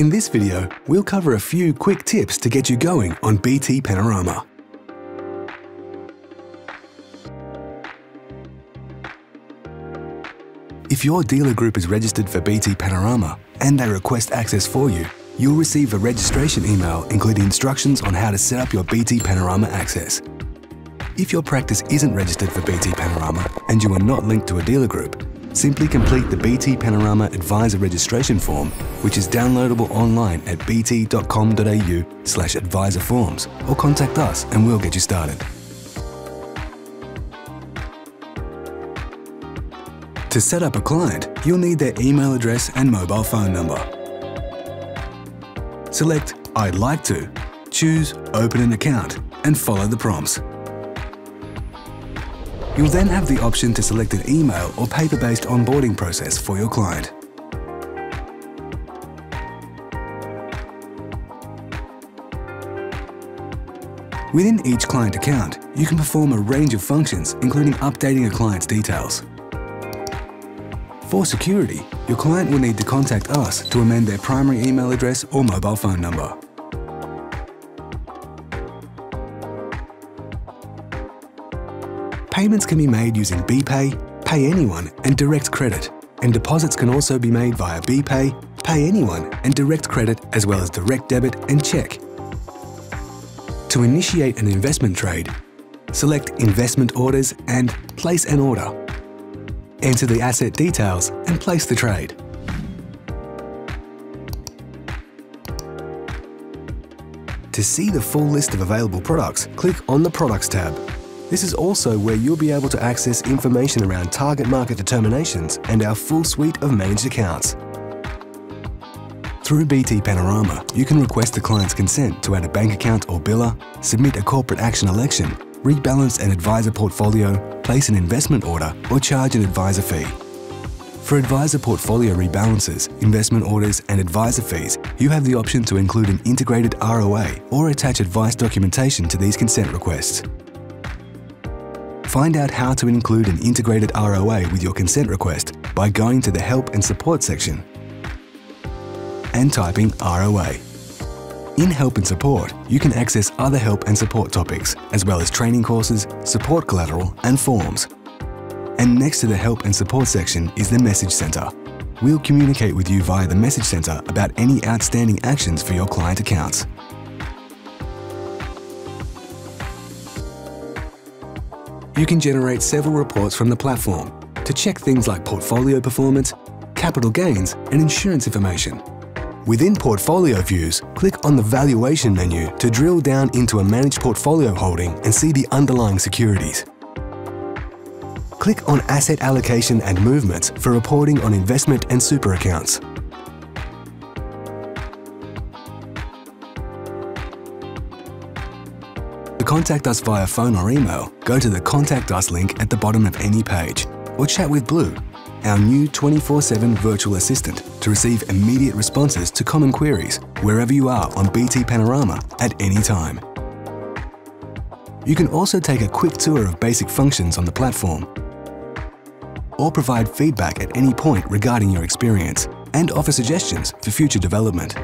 In this video, we'll cover a few quick tips to get you going on BT Panorama. If your dealer group is registered for BT Panorama and they request access for you, you'll receive a registration email including instructions on how to set up your BT Panorama access. If your practice isn't registered for BT Panorama and you are not linked to a dealer group, simply complete the BT Panorama Advisor registration form, which is downloadable online at bt.com.au/advisorforms, or contact us and we'll get you started. To set up a client, you'll need their email address and mobile phone number. Select I'd like to, choose Open an account, and follow the prompts. You'll then have the option to select an email or paper-based onboarding process for your client. Within each client account, you can perform a range of functions, including updating a client's details. For security, your client will need to contact us to amend their primary email address or mobile phone number. Payments can be made using BPAY, Pay Anyone and Direct Credit, and deposits can also be made via BPAY, Pay Anyone and Direct Credit, as well as Direct Debit and Cheque. To initiate an investment trade, select Investment Orders and Place an Order. Enter the asset details and place the trade. To see the full list of available products, click on the Products tab. This is also where you'll be able to access information around target market determinations and our full suite of managed accounts. Through BT Panorama, you can request the client's consent to add a bank account or biller, submit a corporate action election, rebalance an advisor portfolio, place an investment order, or charge an advisor fee. For advisor portfolio rebalances, investment orders and advisor fees, you have the option to include an integrated ROA or attach advice documentation to these consent requests. Find out how to include an integrated ROA with your consent request by going to the Help and Support section and typing ROA. In Help and Support, you can access other help and support topics, as well as training courses, support collateral, and forms. And next to the Help and Support section is the Message Centre. We'll communicate with you via the Message Centre about any outstanding actions for your client accounts. You can generate several reports from the platform to check things like portfolio performance, capital gains, and insurance information. Within Portfolio Views, click on the Valuation menu to drill down into a Managed Portfolio Holding and see the underlying securities. Click on Asset Allocation and Movements for reporting on investment and super accounts. To contact us via phone or email, go to the Contact Us link at the bottom of any page, or chat with Blue, our new 24/7 virtual assistant, to receive immediate responses to common queries wherever you are on BT Panorama at any time. You can also take a quick tour of basic functions on the platform, or provide feedback at any point regarding your experience and offer suggestions for future development.